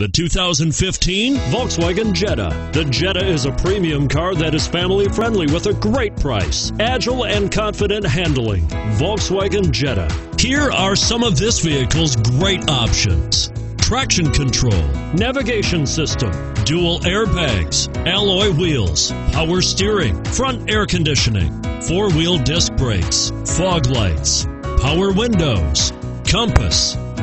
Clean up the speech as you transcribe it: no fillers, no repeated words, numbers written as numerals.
The 2015 Volkswagen Jetta. The Jetta is a premium car that is family friendly with a great price, agile and confident handling. Volkswagen Jetta. Here are some of this vehicle's great options: traction control, navigation system, dual airbags, alloy wheels, power steering, front air conditioning, four-wheel disc brakes, fog lights, power windows, compass.